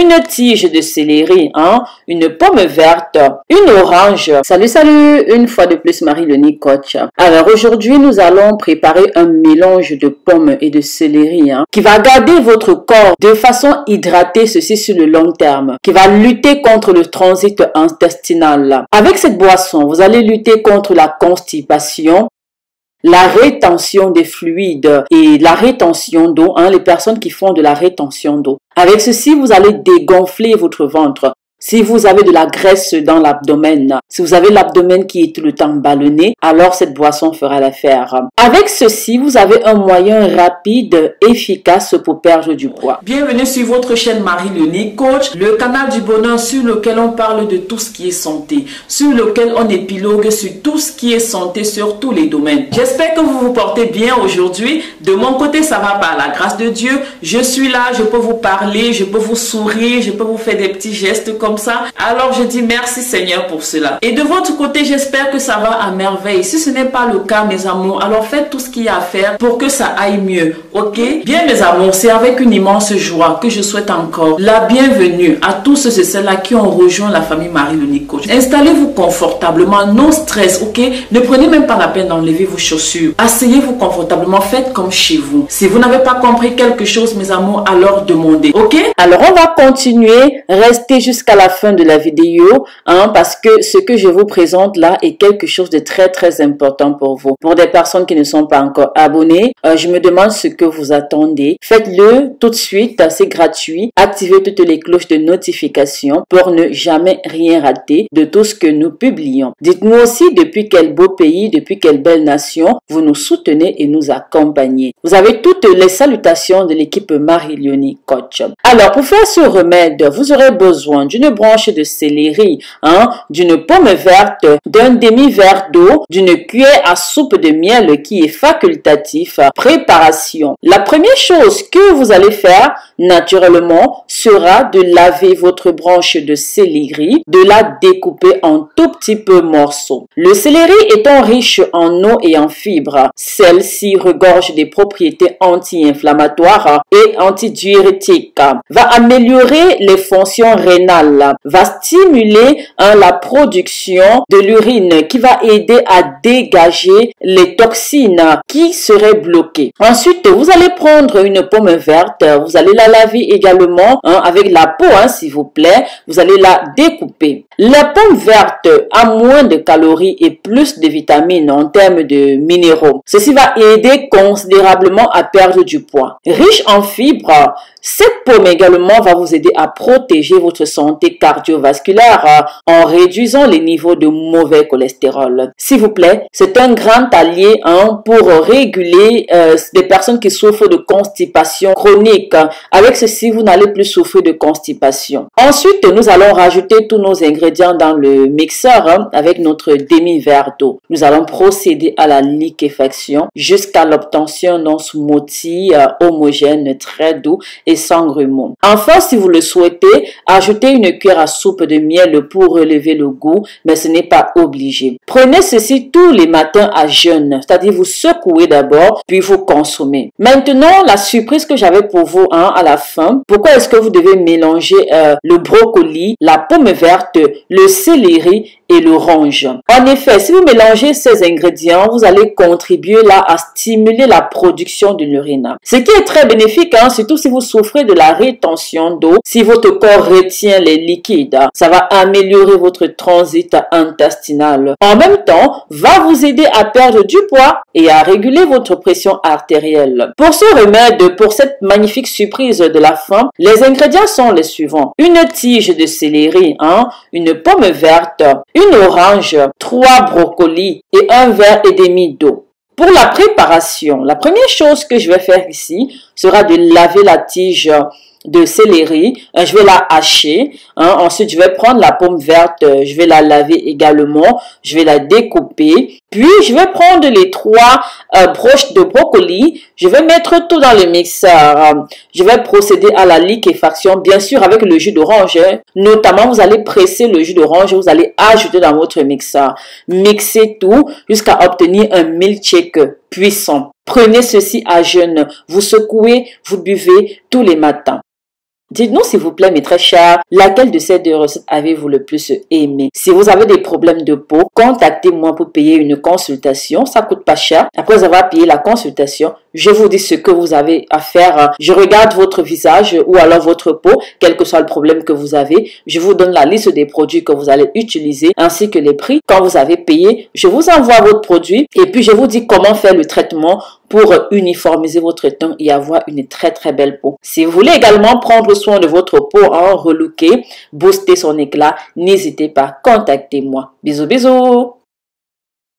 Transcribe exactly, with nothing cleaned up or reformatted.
une tige de céleri, hein, une pomme verte, une orange. Salut, salut, une fois de plus Marie-Léonie Coach. Alors aujourd'hui, nous allons préparer un mélange de pommes et de céleri, hein, qui va garder votre corps de façon hydratée, ceci sur le long terme, qui va lutter contre le transit intestinal. Avec cette boisson, vous allez lutter contre la constipation, la rétention des fluides et la rétention d'eau, hein, les personnes qui font de la rétention d'eau. Avec ceci, vous allez dégonfler votre ventre. Si vous avez de la graisse dans l'abdomen, si vous avez l'abdomen qui est tout le temps ballonné, alors cette boisson fera l'affaire. Avec ceci, vous avez un moyen rapide, efficace pour perdre du poids. Bienvenue sur votre chaîne Marie-Léonie Coach, le canal du bonheur sur lequel on parle de tout ce qui est santé, sur lequel on épilogue sur tout ce qui est santé sur tous les domaines. J'espère que vous vous portez bien aujourd'hui. De mon côté, ça va par la grâce de Dieu. Je suis là, je peux vous parler, je peux vous sourire, je peux vous faire des petits gestes comme Comme ça. Alors je dis merci Seigneur pour cela. Et de votre côté, j'espère que ça va à merveille. Si ce n'est pas le cas, mes amours, alors faites tout ce qu'il y a à faire pour que ça aille mieux. Ok? Bien mes amours, c'est avec une immense joie que je souhaite encore la bienvenue à tous ceux et celles-là qui ont rejoint la famille Marie-Léonie Coach. Installez-vous confortablement, non stress, ok? Ne prenez même pas la peine d'enlever vos chaussures. Asseyez-vous confortablement, faites comme chez vous. Si vous n'avez pas compris quelque chose, mes amours, alors demandez. Ok? Alors on va continuer, restez jusqu'à la fin de la vidéo, hein, parce que ce que je vous présente là est quelque chose de très très important pour vous. Pour des personnes qui ne sont pas encore abonnées, euh, je me demande ce que vous attendez. Faites-le tout de suite, c'est gratuit. Activez toutes les cloches de notification pour ne jamais rien rater de tout ce que nous publions. Dites-nous aussi depuis quel beau pays, depuis quelle belle nation vous nous soutenez et nous accompagnez. Vous avez toutes les salutations de l'équipe Marie-Léonie Coach. Alors pour faire ce remède, vous aurez besoin d'une branche de céleri, hein, d'une pomme verte, d'un demi-verre d'eau, d'une cuillère à soupe de miel qui est facultatif. Préparation. La première chose que vous allez faire naturellement sera de laver votre branche de céleri, de la découper en tout petits peu morceaux. Le céleri étant riche en eau et en fibres, celle-ci regorge des propriétés anti-inflammatoires et antidiurétiques, va améliorer les fonctions rénales, va stimuler hein, la production de l'urine qui va aider à dégager les toxines qui seraient bloquées. Ensuite, vous allez prendre une pomme verte, vous allez la laver également hein, avec la peau, hein, s'il vous plaît, vous allez la découper. La pomme verte a moins de calories et plus de vitamines en termes de minéraux. Ceci va aider considérablement à perdre du poids. Riche en fibres, cette pomme également va vous aider à protéger votre santé cardiovasculaire en réduisant les niveaux de mauvais cholestérol. S'il vous plaît, c'est un grand allié hein, pour réguler euh, des personnes qui souffrent de constipation chronique. Avec ceci, vous n'allez plus souffrir de constipation. Ensuite, nous allons rajouter tous nos ingrédients dans le mixeur hein, avec notre demi-verre d'eau. Nous allons procéder à la liquéfaction jusqu'à l'obtention d'un smoothie euh, homogène, très doux et sans grumeaux. Enfin, si vous le souhaitez, ajoutez une cuillère à soupe de miel pour relever le goût, mais ce n'est pas obligé. Prenez ceci tous les matins à jeûne, c'est-à-dire vous secouez d'abord, puis vous consommez. Maintenant, la surprise que j'avais pour vous hein, à la fin, pourquoi est-ce que vous devez mélanger euh, le brocoli, la pomme verte, le céleri et l'orange? En effet, si vous mélangez ces ingrédients, vous allez contribuer là à stimuler la production de l'urine. Ce qui est très bénéfique, hein, surtout si vous souffrez de la rétention d'eau, si votre corps retient les liquide. Ça va améliorer votre transit intestinal. En même temps, va vous aider à perdre du poids et à réguler votre pression artérielle. Pour ce remède, pour cette magnifique surprise de la fin, les ingrédients sont les suivants. Une tige de céleri, hein, une pomme verte, une orange, trois brocolis et un verre et demi d'eau. Pour la préparation, la première chose que je vais faire ici sera de laver la tige de céleri, je vais la hacher, hein. Ensuite je vais prendre la pomme verte, je vais la laver également, je vais la découper, puis je vais prendre les trois euh, broches de brocoli, je vais mettre tout dans le mixeur, je vais procéder à la liquéfaction, bien sûr avec le jus d'orange, hein. Notamment vous allez presser le jus d'orange, vous allez ajouter dans votre mixeur, mixez tout jusqu'à obtenir un milkshake puissant. Prenez ceci à jeûne, vous secouez, vous buvez tous les matins. Dites-nous s'il vous plaît, mes très chers, laquelle de ces deux recettes avez-vous le plus aimé? Si vous avez des problèmes de peau, contactez-moi pour payer une consultation. Ça coûte pas cher. Après avoir payé la consultation, je vous dis ce que vous avez à faire. Je regarde votre visage ou alors votre peau, quel que soit le problème que vous avez. Je vous donne la liste des produits que vous allez utiliser ainsi que les prix. Quand vous avez payé, je vous envoie votre produit et puis je vous dis comment faire le traitement pour uniformiser votre teint et avoir une très très belle peau. Si vous voulez également prendre soin de votre peau en relooker, booster son éclat, n'hésitez pas, contactez-moi. Bisous, bisous!